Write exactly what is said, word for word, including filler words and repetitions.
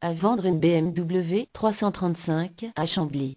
À vendre une B M W trois cent trente-cinq à Chambly.